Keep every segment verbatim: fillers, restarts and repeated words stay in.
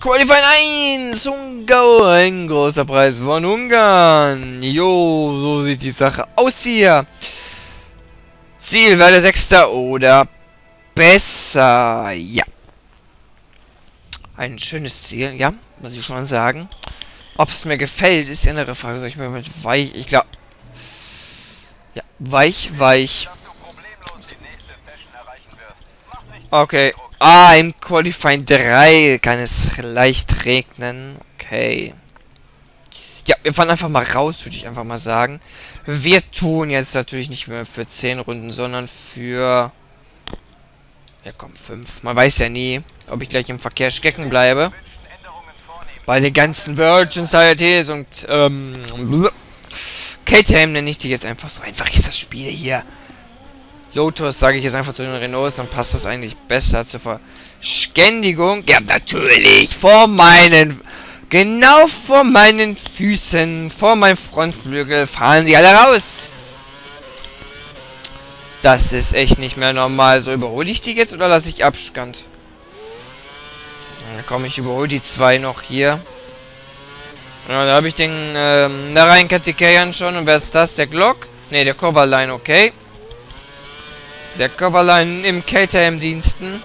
Qualifying eins, Ungarn, ein großer Preis von Ungarn. Jo, so sieht die Sache aus hier. Ziel war der Sechster oder besser, ja. Ein schönes Ziel, ja, muss ich schon sagen. Ob es mir gefällt, ist die andere Frage. Soll ich mir mit weich, ich glaube, ja, weich, weich. Okay. Ah, im Qualifying drei kann es leicht regnen. Okay. Ja, wir fahren einfach mal raus, würde ich einfach mal sagen. Wir tun jetzt natürlich nicht mehr für zehn Runden, sondern für... Ja komm, fünf. Man weiß ja nie, ob ich gleich im Verkehr stecken bleibe. Bei den ganzen Virgin Societies und... Ähm, K T M nenne ich die jetzt einfach. So einfach ist das Spiel hier. Lotus sage ich jetzt einfach zu den Renaults, dann passt das eigentlich besser zur Verständigung. Ja, natürlich, vor meinen, genau vor meinen Füßen, vor meinem Frontflügel fahren sie alle raus. Das ist echt nicht mehr normal. So, überhole ich die jetzt oder lasse ich Abstand? Na komm, ich überhole die zwei noch hier. Ja, da habe ich den ähm, Narayan Kartikeyan schon. Und wer ist das? Der Glock? Ne, der Kovalainen, okay. Der Kobayashi im K T M-Diensten.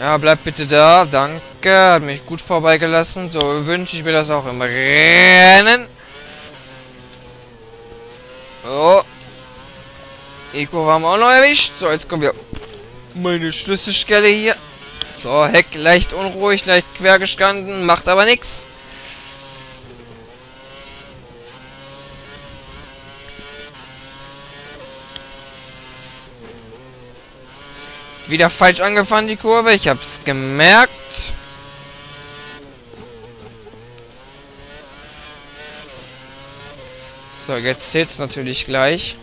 Ja, bleibt bitte da. Danke. Hat mich gut vorbeigelassen. So wünsche ich mir das auch im Rennen. So. Eco haben wir auch noch erwischt. So, jetzt kommen wir. Meine Schlüsselstelle hier. So, Heck leicht unruhig, leicht quer gestanden. Macht aber nichts. Wieder falsch angefahren, die Kurve. Ich hab's gemerkt. So, jetzt zählt's natürlich gleich.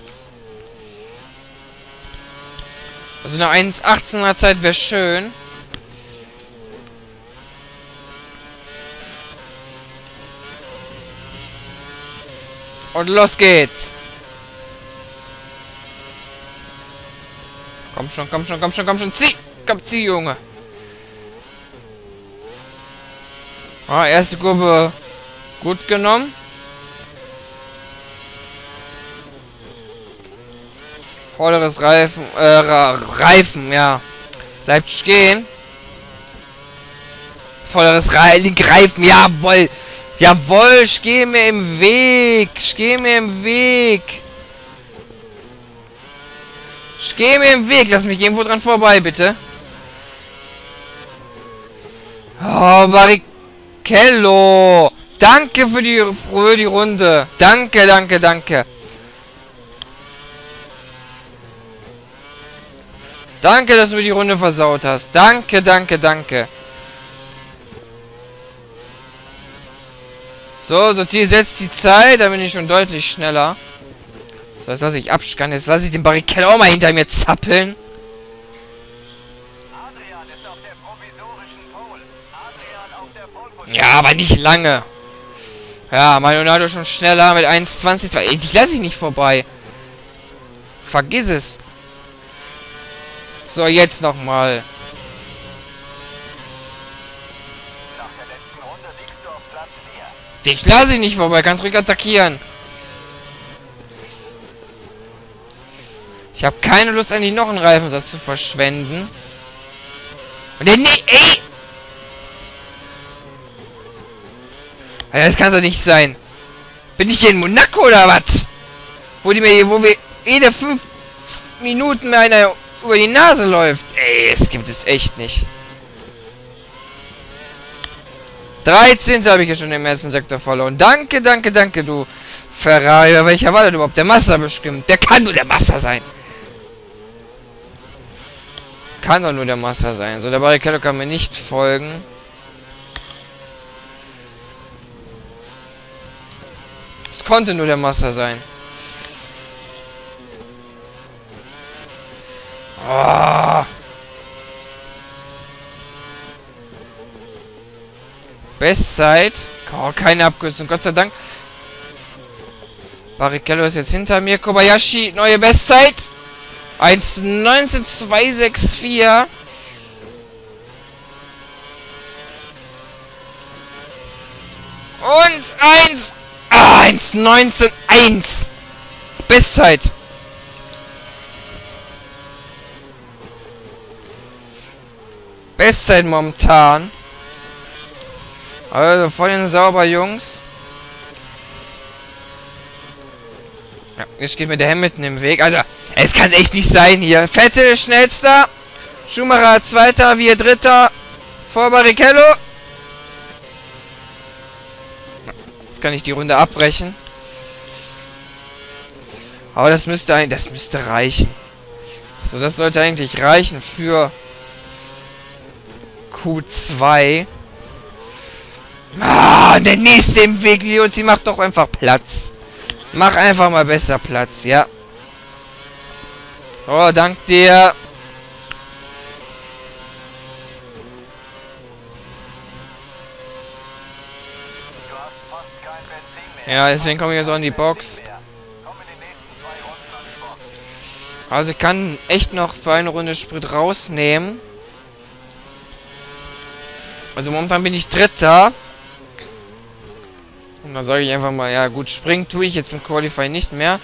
Also eine eins achtzehner Zeit wäre schön. Und los geht's. Komm schon, komm schon, komm schon, komm schon, zieh! Komm, zieh, Junge! Ah, erste Kurve gut genommen. Vorderes Reifen, äh, Reifen, ja. Bleibt stehen. Vorderes Reifen, Reifen, jawohl! Jawohl, ich gehe mir im Weg! Ich gehe mir im Weg! Ich gehe mir im Weg, lass mich irgendwo dran vorbei, bitte. Oh, Barrichello. Danke für die, für die Runde. Danke, danke, danke. Danke, dass du die Runde versaut hast. Danke, danke, danke. So, Sortier setzt die Zeit, da bin ich schon deutlich schneller. So, jetzt lasse ich abscannen, jetzt lasse ich den Barrichello auch mal hinter mir zappeln. Adrian ist auf der provisorischen Pole. Adrian auf der Pole. Ja, aber nicht lange. Ja, Maldonado schon schneller mit eins zwanzig. Ey, die lasse ich nicht vorbei. Vergiss es. So, jetzt nochmal. Nach der letzten Runde liegst du auf Platz vier. Dich lasse ich nicht vorbei, kannst ruhig attackieren. Ich habe keine Lust, eigentlich noch einen Reifensatz zu verschwenden. Und der, nee, ey! Alter, das kann doch nicht sein. Bin ich hier in Monaco oder was? Wo die mir, wo mir jede fünf Minuten mir einer über die Nase läuft. Ey, es gibt es echt nicht. dreizehnten habe ich ja schon im ersten Sektor verloren. Danke, danke, danke, du Ferrari. Welcher war das überhaupt? Der Master bestimmt. Der kann nur der Master sein. Kann doch nur der Master sein. So, der Barrichello kann mir nicht folgen. Es konnte nur der Master sein. Oh. Bestzeit. Oh, keine Abkürzung, Gott sei Dank. Barrichello ist jetzt hinter mir. Kobayashi, neue Bestzeit. eins neunzehn zwei sechs vier. Und eins. Ah, eins neunzehn eins. Bestzeit. Bestzeit momentan. Also voll den Sauber, Jungs. Ja, jetzt steht mir der Hamilton im Weg. Also, es kann echt nicht sein hier. Vettel schnellster. Schumacher zweiter, wir dritter. Vor Barrichello. Jetzt kann ich die Runde abbrechen. Aber das müsste eigentlich, das müsste reichen. So, das sollte eigentlich reichen für Q zwei. Ah, der nächste im Weg, Leo, sie macht doch einfach Platz. Mach einfach mal besser Platz, ja. Oh, dank dir. Ja, deswegen komme ich jetzt auch in die Box. Also ich kann echt noch für eine Runde Sprit rausnehmen. Also momentan bin ich Dritter. Und dann sage ich einfach mal, ja gut, springen tue ich jetzt im Qualify nicht mehr.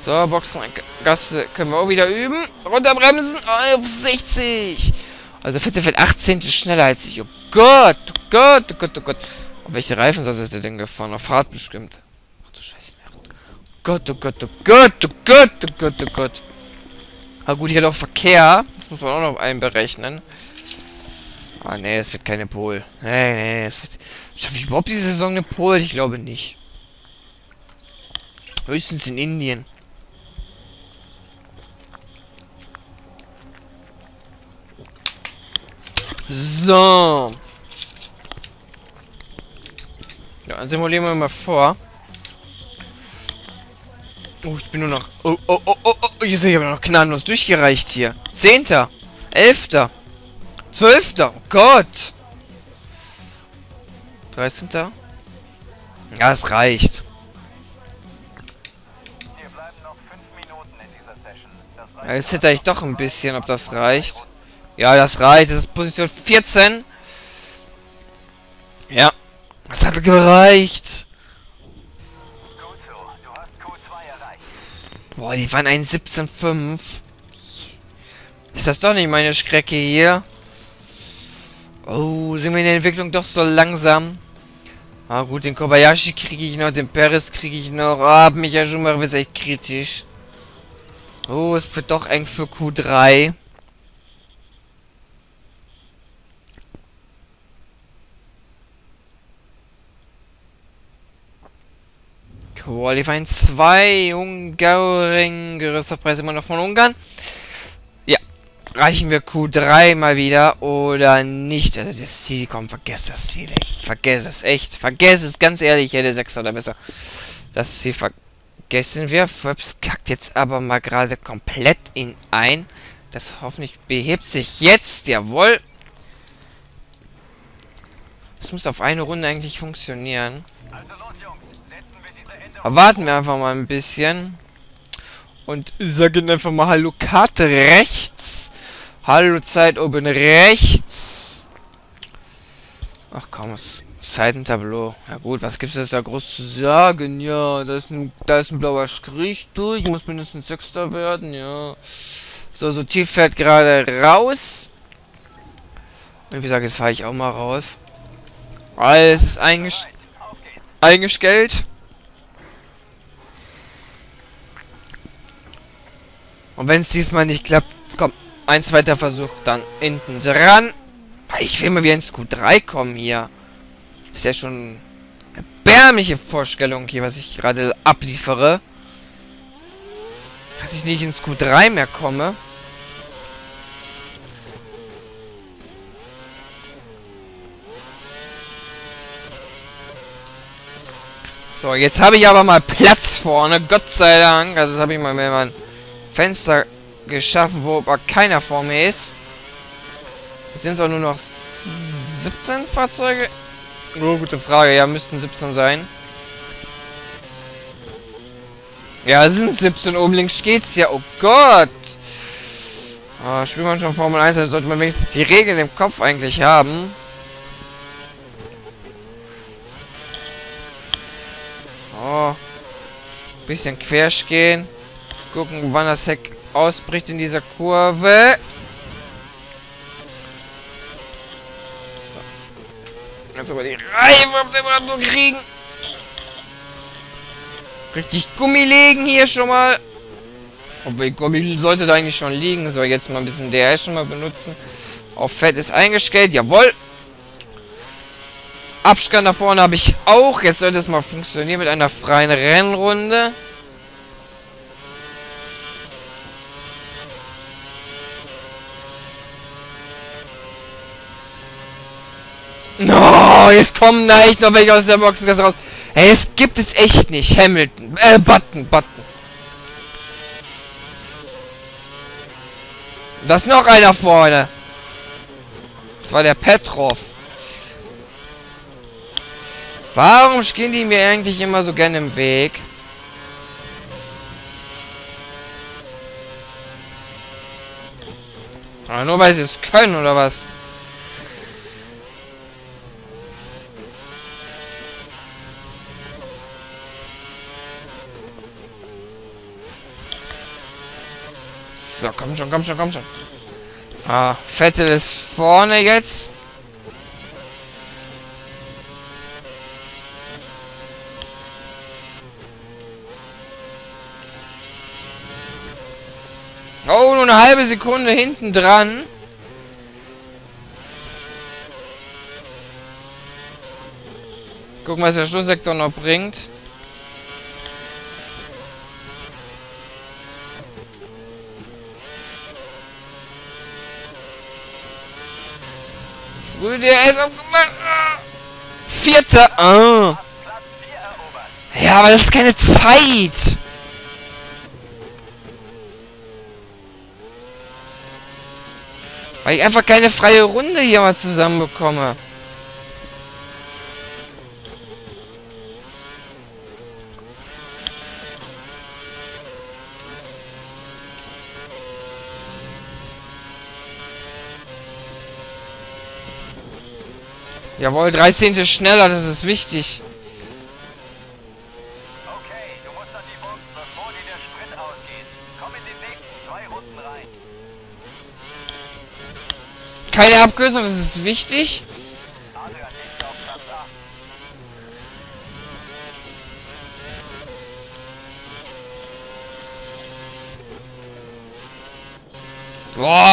So, Boxengasse können wir auch wieder üben. Runterbremsen auf sechzig. Also Vettel fährt achtzehn schneller als ich. Oh Gott, oh Gott, oh Gott, oh Gott. Auf welche Reifensatz ist der denn gefahren? Auf hart bestimmt. Ach du Scheiße. Oh Gott, oh Gott, oh Gott, oh Gott, oh Gott, oh Gott. Ah gut, hier doch Verkehr. Das muss man auch noch einberechnen. Ah ne, es wird keine Pole. Nee, nee, es wird... Schaffe ich überhaupt diese Saison eine Pole? Ich glaube nicht. Höchstens in Indien. So. Ja, dann simulieren wir mal vor. Oh, ich bin nur noch... Oh, oh, oh, oh, oh. Ich habe noch gnadenlos durchgereicht hier. Zehnter. Elfter. Zwölfter. Oh Gott. dreizehnter. Ja, es reicht. Hier bleiben noch fünf Minuten in dieser Session. Das ja, jetzt hätte ich doch ein bisschen, ob das reicht. Ja, das reicht. Das ist Position vierzehn. Ja. Das hat gereicht. Boah, die waren eins siebzehn fünf. Ist das doch nicht meine Strecke hier? Oh, sind wir in der Entwicklung doch so langsam. Ah gut, den Kobayashi kriege ich noch, den Peres kriege ich noch. Ah, Michael Schumacher wird echt kritisch. Oh, es wird doch eng für Q drei. Qualifying zwei, Ungarn, größter Preis immer noch von Ungarn. Ja, reichen wir Q drei mal wieder oder nicht? Also das Ziel, komm, vergesst das Ziel, ey. Vergesst es, echt. Vergesst es, ganz ehrlich, hätte Sechser oder besser. Das Ziel vergessen wir. Phelps kackt jetzt aber mal gerade komplett in ein. Das hoffentlich behebt sich jetzt, jawohl. Das muss auf eine Runde eigentlich funktionieren. Aber warten wir einfach mal ein bisschen und sagen einfach mal hallo Karte rechts, hallo Zeit oben rechts. Ach komm, das Seitentableau. Ja gut, was gibt's jetzt da groß zu sagen? Ja, da ist ein, da ist ein blauer Strich durch. Ich muss mindestens Sechster werden, ja. So, so tief fährt gerade raus. Und wie gesagt, jetzt fahre ich auch mal raus. Alles ist einges eingestellt. Und wenn es diesmal nicht klappt, komm, ein zweiter Versuch, dann hinten dran. Ich will mal wieder ins Q drei kommen hier. Ist ja schon eine erbärmliche Vorstellung hier, was ich gerade abliefere. Dass ich nicht ins Q drei mehr komme. So, jetzt habe ich aber mal Platz vorne, Gott sei Dank. Also das habe ich mal mehr mal... Fenster geschaffen, wo aber keiner vor mir ist. Jetzt sind es auch nur noch siebzehn Fahrzeuge. Nur oh, gute Frage, ja, müssten siebzehn sein. Ja, sind siebzehn, oben links geht's ja. Oh Gott! Aber spielt man schon Formel eins, dann sollte man wenigstens die Regeln im Kopf eigentlich haben. Oh. Bisschen quersch gehen. Gucken, wann das Heck ausbricht in dieser Kurve. So. Jetzt aber die Reifen auf dem Rad nur kriegen. Richtig Gummi legen hier schon mal. Obwohl Gummi sollte da eigentlich schon liegen. So, jetzt mal ein bisschen D R S schon mal benutzen. Auf Fett ist eingestellt. Jawohl. Abstand nach vorne habe ich auch. Jetzt sollte es mal funktionieren mit einer freien Rennrunde. No, jetzt kommen da echt noch welche aus der Boxengasse raus. Hey, es gibt es echt nicht. Hamilton. Äh, Button, Button. Da ist noch einer vorne. Das war der Petrov. Warum stehen die mir eigentlich immer so gerne im Weg? Aber nur weil sie es können, oder was? So, komm schon, komm schon, komm schon. Ah, Vettel ist vorne jetzt. Oh, nur eine halbe Sekunde hinten dran. Gucken, was der Schlusssektor noch bringt. Früh D R S aufgemacht. Vierter. Oh. Ja, aber das ist keine Zeit. Weil ich einfach keine freie Runde hier mal zusammen bekomme. Jawohl, dreizehnte schneller, das ist wichtig. Okay, du musst an die Box, bevor dir der Sprit ausgeht. Komm in den nächsten zwei Runden rein. Keine Abkürzung, das ist wichtig. Adrian liegt auf Platz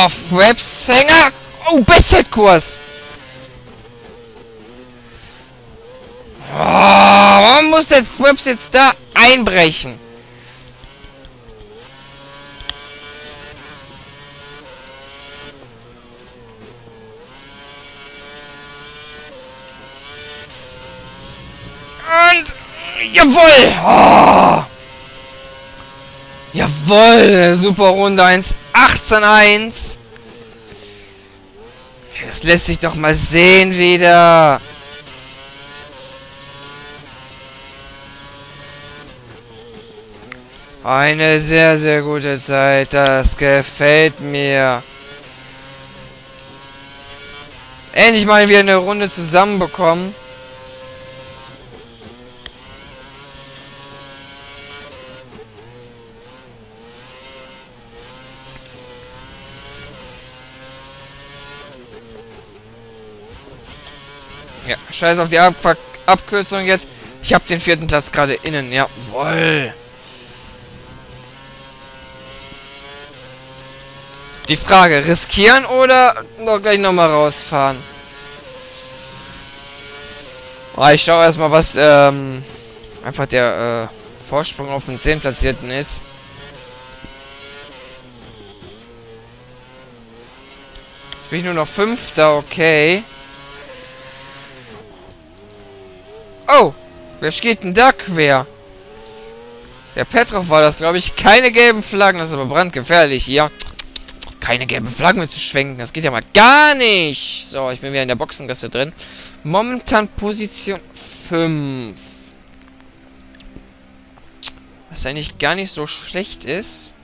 acht. Boah, Websänger! Oh, Bestzeitkurs! Oh, warum muss der Flips jetzt da einbrechen? Und... Jawohl! Oh. Jawohl! Super Runde eins. achtzehn eins. Das lässt sich doch mal sehen wieder. Eine sehr, sehr gute Zeit. Das gefällt mir. Endlich mal wieder eine Runde zusammenbekommen. Ja, scheiß auf die Ab Abkürzung jetzt. Ich habe den vierten Platz gerade innen. Jawohl. Die Frage, riskieren oder noch gleich nochmal rausfahren? Ah, ich schaue erstmal, was ähm, einfach der äh, Vorsprung auf den zehnten Platzierten ist. Jetzt bin ich nur noch Fünfter, okay. Oh, wer steht denn da quer? Der Petrov war das, glaube ich. Keine gelben Flaggen, das ist aber brandgefährlich hier. Keine gelben Flaggen mehr zu schwenken. Das geht ja mal gar nicht. So, ich bin wieder in der Boxengasse drin. Momentan Position fünf. Was eigentlich gar nicht so schlecht ist.